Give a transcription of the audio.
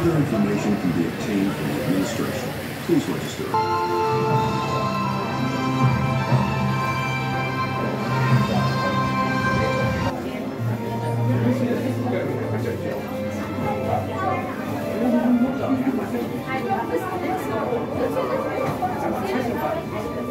Further information can be obtained from the administration. Please register. I love this.